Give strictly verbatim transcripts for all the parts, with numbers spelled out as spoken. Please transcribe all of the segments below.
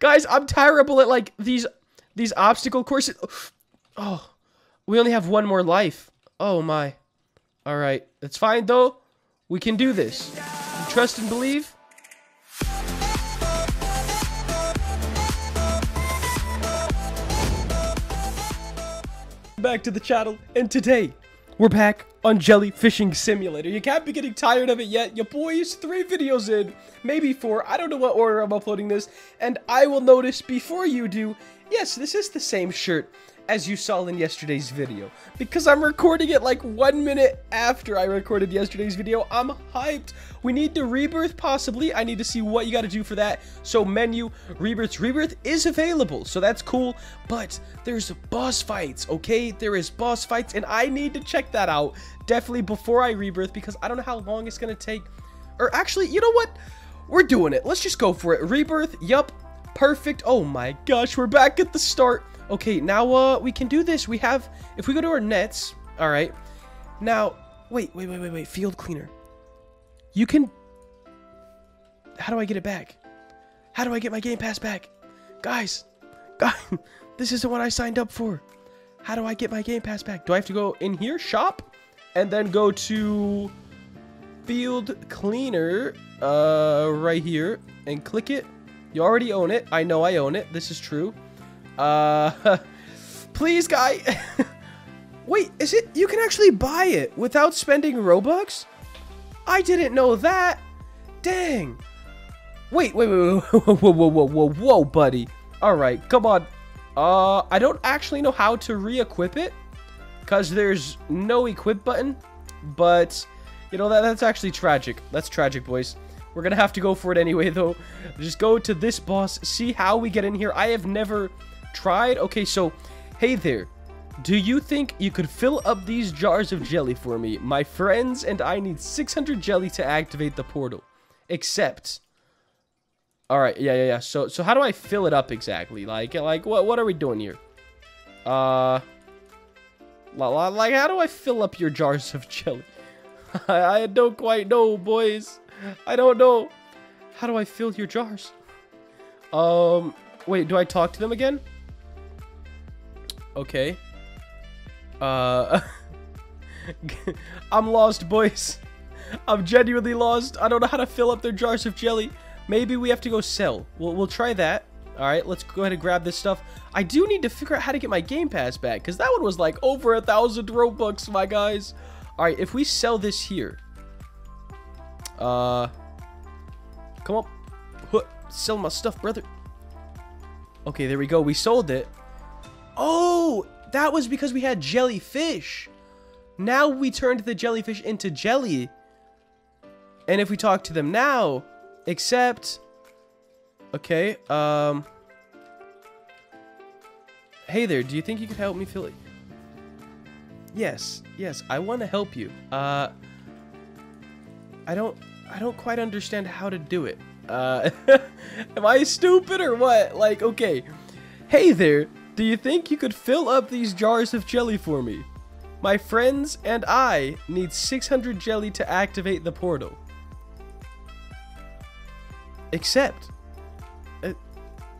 Guys, I'm terrible at, like, these these obstacle courses. Oh, we only have one more life. Oh, my. All right. It's fine, though. We can do this. You trust and believe. Back to the channel, and today we're back on Jelly Fishing Simulator. You can't be getting tired of it yet. Your boy is three videos in, maybe four. I don't know what order I'm uploading this, and I will notice before you do, yes, this is the same shirt as you saw in yesterday's video, because I'm recording it like one minute after I recorded yesterday's video. I'm hyped. We need to rebirth, possibly. I need to see what you got to do for that. So menu, rebirths. Rebirth is available, so that's cool, but there's boss fights, okay? There is boss fights, and I need to check that out, definitely, before I rebirth, because I don't know how long it's going to take. Or actually, you know what? We're doing it. Let's just go for it. Rebirth, yup, perfect. Oh my gosh, we're back at the start. Okay, now uh, we can do this. We have, if we go to our nets, all right. Now, wait, wait, wait, wait, wait, field cleaner. You can, how do I get it back? How do I get my game pass back? Guys, guys, this isn't what I signed up for. How do I get my game pass back? Do I have to go in here, shop, and then go to field cleaner uh, right here and click it? You already own it. I know I own it. This is true. Uh, please, guy. Wait, is it? You can actually buy it without spending Robux? I didn't know that. Dang. Wait, wait, wait, wait, whoa, whoa, whoa, whoa, whoa, buddy. All right, come on. Uh, I don't actually know how to re-equip it because there's no equip button. But you know that that's actually tragic. That's tragic, boys. We're gonna have to go for it anyway, though. Just go to this boss. See how we get in here. I have never tried. Okay, so hey there, do you think you could fill up these jars of jelly for me? My friends and I need six hundred jelly to activate the portal, except all right. Yeah, yeah, yeah. So so how do I fill it up exactly? Like like what what are we doing here? Uh like, how do I fill up your jars of jelly? I don't quite know, boys. I don't know. How do I fill your jars? Um Wait, do I talk to them again? Okay. Uh, I'm lost, boys. I'm genuinely lost. I don't know how to fill up their jars of jelly. Maybe we have to go sell. We'll, we'll try that. All right, let's go ahead and grab this stuff. I do need to figure out how to get my game pass back, because that one was like over a thousand Robux, my guys. All right, if we sell this here. Uh, come on. Sell my stuff, brother. Okay, there we go. We sold it. Oh, that was because we had jellyfish. Now we turned the jellyfish into jelly. And if we talk to them now, except... Okay, um... Hey there, do you think you could help me fill it? Yes, yes, I want to help you. Uh... I don't... I don't quite understand how to do it. Uh, am I stupid or what? Like, okay. Hey there, do you think you could fill up these jars of jelly for me? My friends and I need six hundred jelly to activate the portal. Except, uh,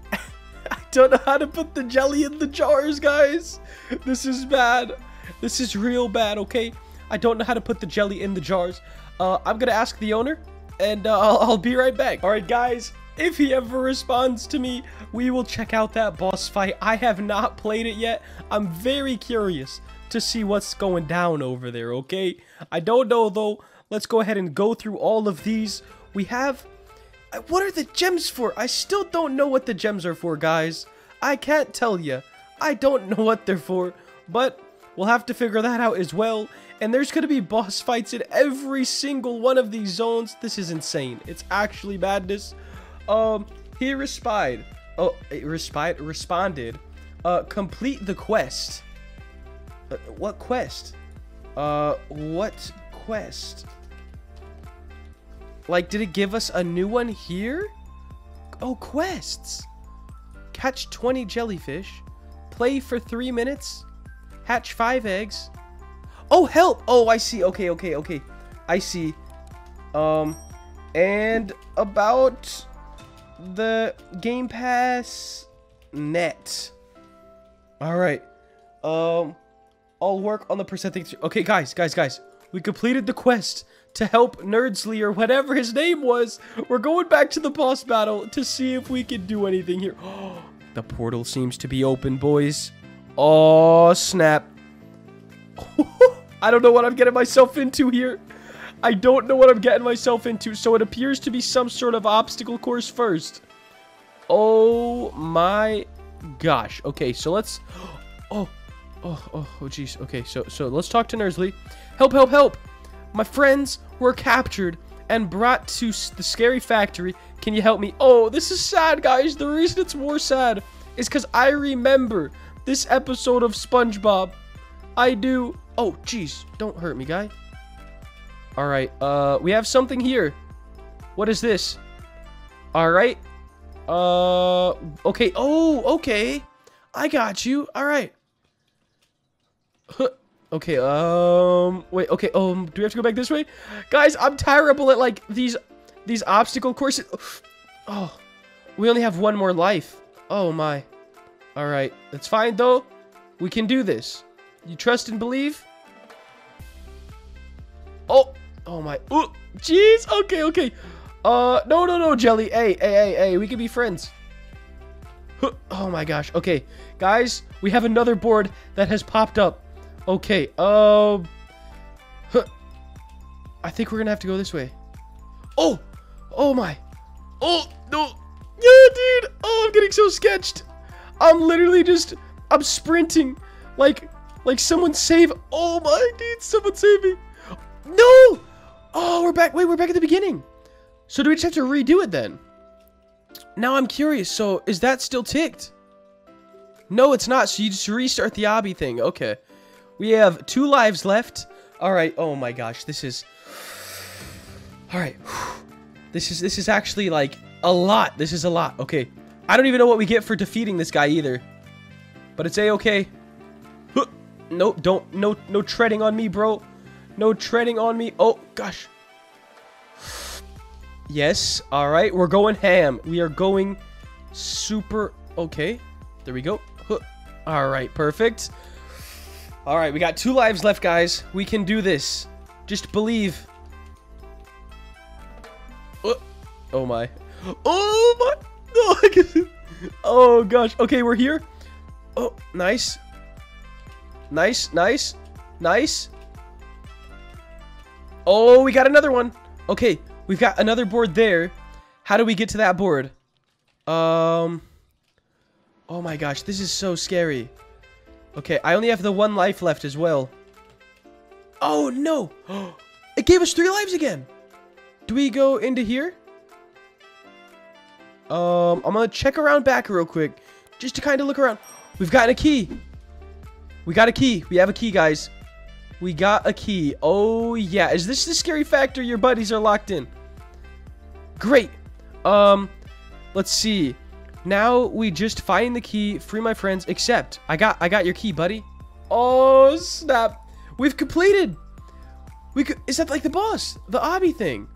I don't know how to put the jelly in the jars, guys. This is bad. This is real bad, okay? I don't know how to put the jelly in the jars. Uh, I'm gonna ask the owner. And uh, I'll, I'll be right back. All right, guys, if he ever responds to me, we will check out that boss fight. I have not played it yet. I'm very curious to see what's going down over there, okay? I don't know, though. Let's go ahead and go through all of these. We have... What are the gems for? I still don't know what the gems are for, guys. I can't tell you. I don't know what they're for, but... We'll have to figure that out as well. And there's going to be boss fights in every single one of these zones. This is insane. It's actually madness. Um, he responded. Oh, responded. Responded. Uh, complete the quest. Uh, what quest? Uh, what quest? Like, did it give us a new one here? Oh, quests. Catch twenty jellyfish. Play for three minutes. Hatch five eggs. Oh, help. Oh, I see. Okay, okay, okay. I see. Um, and about the Game Pass net. All right. Um, I'll work on the percentage. Okay, guys, guys, guys. We completed the quest to help Nerdsley or whatever his name was. We're going back to the boss battle to see if we can do anything here. Oh, the portal seems to be open, boys. Oh, snap. I don't know what I'm getting myself into here. I don't know what I'm getting myself into. So it appears to be some sort of obstacle course first. Oh, my gosh. Okay, so let's... Oh, oh, oh, oh, geez. Okay, so so let's talk to Nursley. Help, help, help. My friends were captured and brought to the scary factory. Can you help me? Oh, this is sad, guys. The reason it's more sad is because I remember this episode of SpongeBob. I do. Oh, geez. Don't hurt me, guy. All right. Uh, we have something here. What is this? All right. Uh, okay. Oh, okay. I got you. All right. Huh. Okay, um, wait, okay, um, do we have to go back this way? Guys, I'm terrible at, like, these, these obstacle courses. Oh, we only have one more life. Oh, my. All right, that's fine, though. We can do this. You trust and believe? Oh, oh, my. Ooh, jeez, okay, okay. Uh, no, no, no, Jelly. Hey, hey, hey, hey, we can be friends. Oh, my gosh. Okay, guys, we have another board that has popped up. Okay, um, huh. I think we're gonna have to go this way. Oh, oh my, oh no, yeah, dude. Oh, I'm getting so sketched. I'm literally just, I'm sprinting, like, like someone save. Oh my, dude, someone save me. No. Oh, we're back. Wait, we're back at the beginning. So do we just have to redo it then? Now I'm curious. So is that still ticked? No, it's not. So you just restart the obby thing. Okay. We have two lives left. All right. Oh my gosh, this is. All right. This is this is actually like a lot. This is a lot. Okay. I don't even know what we get for defeating this guy either. But it's a-okay. No, don't no no treading on me, bro. No treading on me. Oh gosh. Yes. All right. We're going ham. We are going super okay. There we go. All right. Perfect. All right, we got two lives left, guys. We can do this. Just believe. Oh, oh my. Oh my. Oh, I guess. Oh gosh. Okay, we're here. Oh, nice. Nice, nice, nice. Oh, we got another one. Okay, we've got another board there. How do we get to that board? Um. Oh my gosh, this is so scary. Okay, I only have the one life left as well. Oh, no. It gave us three lives again. Do we go into here? Um, I'm going to check around back real quick. Just to kind of look around. We've gotten a key. We got a key. We have a key, guys. We got a key. Oh, yeah. Is this the scary factor? Your buddies are locked in. Great. Um, let's see. Now we just find the key, free my friends, except I got I got your key, buddy. Oh, snap. We've completed. We could, is that like the boss? The obby thing.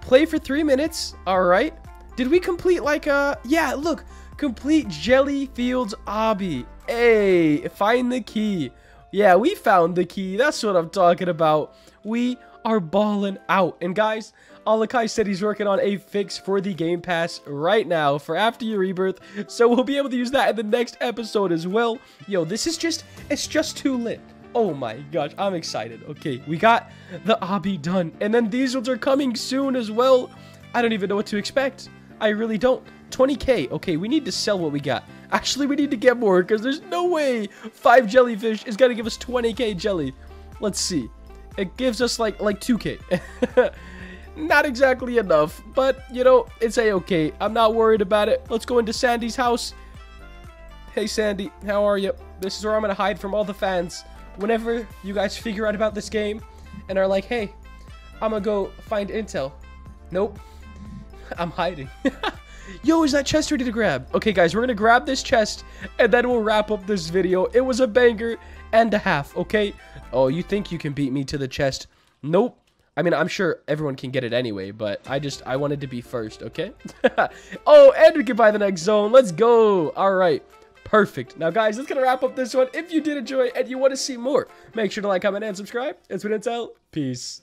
Play for three minutes. All right. Did we complete like a... Yeah, look. Complete Jelly Field's obby. Hey, find the key. Yeah, we found the key. That's what I'm talking about. We are balling out. And guys... Alakai said he's working on a fix for the Game Pass right now for after your rebirth, so we'll be able to use that in the next episode as well. Yo, this is just, it's just too lit. Oh my gosh, I'm excited. Okay, we got the obby done, and then these ones are coming soon as well. I don't even know what to expect. I really don't. twenty K. Okay, we need to sell what we got. Actually, we need to get more, because there's no way five jellyfish is going to give us twenty K jelly. Let's see. It gives us like, like two K. Not exactly enough, but, you know, it's a-okay. I'm not worried about it. Let's go into Sandy's house. Hey, Sandy, how are you? This is where I'm going to hide from all the fans. Whenever you guys figure out about this game and are like, hey, I'm going to go find intel. Nope. I'm hiding. Yo, is that chest ready to grab? Okay, guys, we're going to grab this chest, and then we'll wrap up this video. It was a banger and a half, okay? Oh, you think you can beat me to the chest? Nope. I mean, I'm sure everyone can get it anyway, but I just, I wanted to be first, okay? Oh, and we can buy the next zone. Let's go. All right. Perfect. Now, guys, that's going to wrap up this one. If you did enjoy and you want to see more, make sure to like, comment, and subscribe. It's been Intel. Peace.